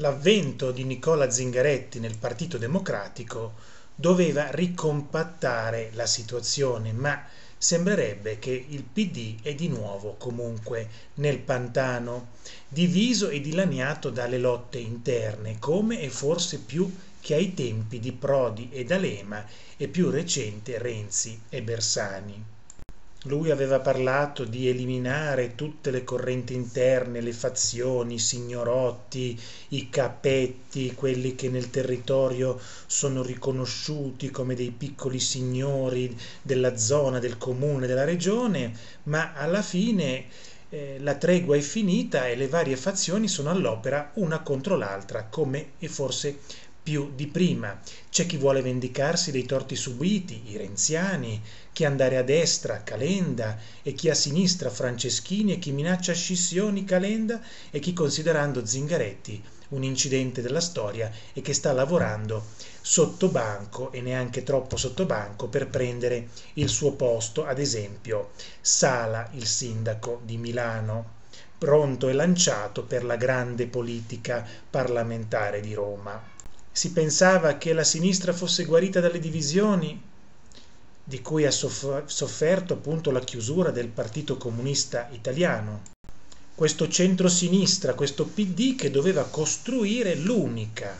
L'avvento di Nicola Zingaretti nel Partito Democratico doveva ricompattare la situazione, ma sembrerebbe che il PD è di nuovo comunque nel pantano, diviso e dilaniato dalle lotte interne, come e forse più che ai tempi di Prodi e D'Alema e più recente Renzi e Bersani. Lui aveva parlato di eliminare tutte le correnti interne, le fazioni, i signorotti, i capetti, quelli che nel territorio sono riconosciuti come dei piccoli signori della zona, del comune, della regione, ma alla fine la tregua è finita e le varie fazioni sono all'opera una contro l'altra, come e forse più di prima. C'è chi vuole vendicarsi dei torti subiti, i renziani, chi andare a destra, Calenda, e chi a sinistra, Franceschini, e chi minaccia scissioni, Calenda, e chi considerando Zingaretti un incidente della storia e che sta lavorando sotto banco e neanche troppo sotto banco per prendere il suo posto, ad esempio Sala, il sindaco di Milano, pronto e lanciato per la grande politica parlamentare di Roma. Si pensava che la sinistra fosse guarita dalle divisioni di cui ha sofferto appunto la chiusura del Partito Comunista Italiano. Questo centrosinistra, questo PD che doveva costruire l'unica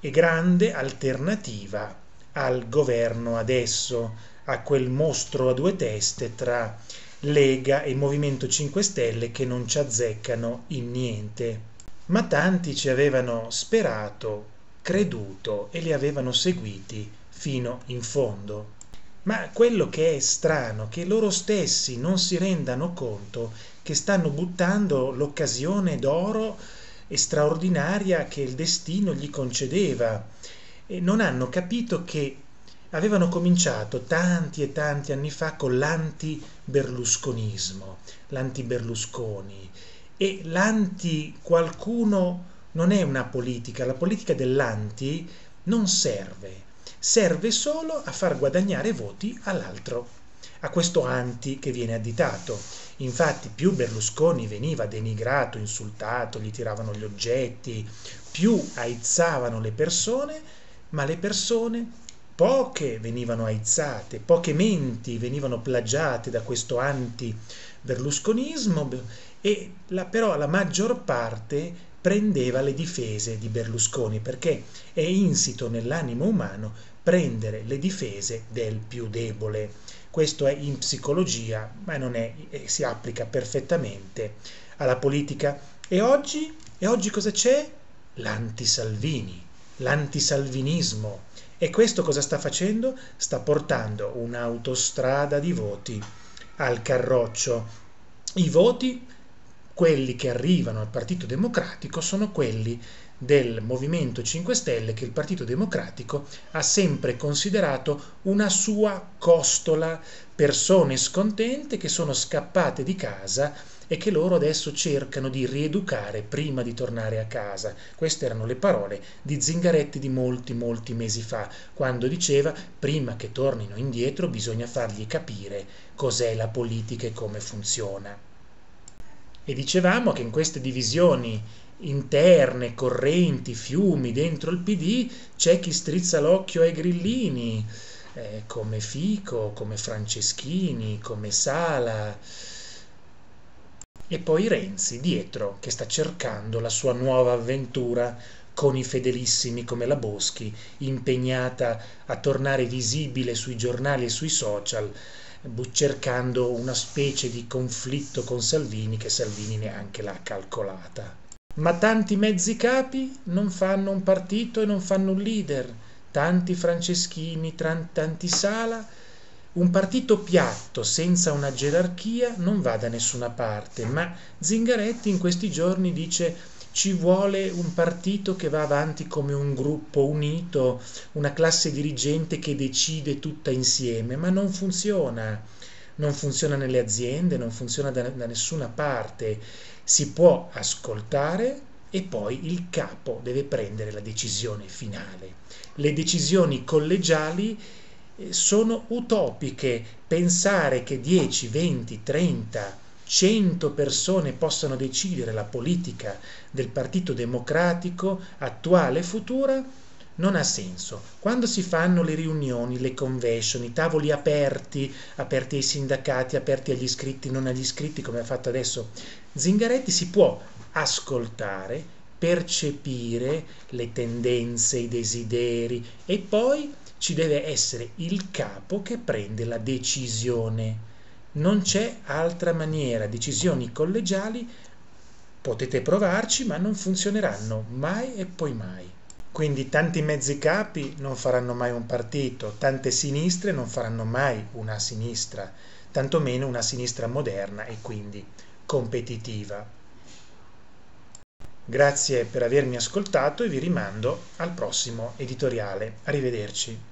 e grande alternativa al governo adesso, a quel mostro a due teste tra Lega e Movimento 5 Stelle che non ci azzeccano in niente. Ma tanti ci avevano sperato, creduto e li avevano seguiti fino in fondo. Ma quello che è strano è che loro stessi non si rendano conto che stanno buttando l'occasione d'oro e straordinaria che il destino gli concedeva, e non hanno capito che avevano cominciato tanti e tanti anni fa con l'anti-berlusconismo, l'anti-berlusconi e l'anti-qualcuno. Non è una politica, la politica dell'anti non serve, serve solo a far guadagnare voti all'altro, a questo anti che viene additato. Infatti più Berlusconi veniva denigrato, insultato, gli tiravano gli oggetti, più aizzavano le persone, ma le persone poche venivano aizzate, poche menti venivano plagiate da questo anti-berlusconismo, e però la maggior parte prendeva le difese di Berlusconi, perché è insito nell'animo umano prendere le difese del più debole. Questo è in psicologia, ma non è, si applica perfettamente alla politica. E oggi cosa c'è? L'anti-Salvini, l'antisalvinismo. E questo cosa sta facendo? Sta portando un'autostrada di voti al carroccio. I voti, quelli che arrivano al Partito Democratico, sono quelli del Movimento 5 Stelle che il Partito Democratico ha sempre considerato una sua costola, persone scontente che sono scappate di casa e che loro adesso cercano di rieducare prima di tornare a casa. Queste erano le parole di Zingaretti di molti mesi fa, quando diceva prima che tornino indietro bisogna fargli capire cos'è la politica e come funziona. E dicevamo che in queste divisioni interne, correnti, fiumi dentro il PD c'è chi strizza l'occhio ai grillini, come Fico, come Franceschini, come Sala, e poi Renzi dietro che sta cercando la sua nuova avventura con i fedelissimi come la Boschi, impegnata a tornare visibile sui giornali e sui social, cercando una specie di conflitto con Salvini che Salvini neanche l'ha calcolata. Ma tanti mezzi capi non fanno un partito e non fanno un leader, tanti Franceschini, tanti Sala. Un partito piatto, senza una gerarchia, non va da nessuna parte, ma Zingaretti in questi giorni dice ci vuole un partito che va avanti come un gruppo unito, una classe dirigente che decide tutta insieme, ma non funziona. Non funziona nelle aziende, non funziona da nessuna parte. Si può ascoltare e poi il capo deve prendere la decisione finale. Le decisioni collegiali sono utopiche. Pensare che 10, 20, 30 100 persone possano decidere la politica del Partito Democratico attuale e futura, non ha senso. Quando si fanno le riunioni, le convention, i tavoli aperti ai sindacati, aperti agli iscritti, non agli iscritti come ha fatto adesso Zingaretti, si può ascoltare, percepire le tendenze, i desideri, e poi ci deve essere il capo che prende la decisione. Non c'è altra maniera. Decisioni collegiali potete provarci, ma non funzioneranno mai e poi mai. Quindi tanti mezzi capi non faranno mai un partito, tante sinistre non faranno mai una sinistra, tantomeno una sinistra moderna e quindi competitiva. Grazie per avermi ascoltato e vi rimando al prossimo editoriale. Arrivederci.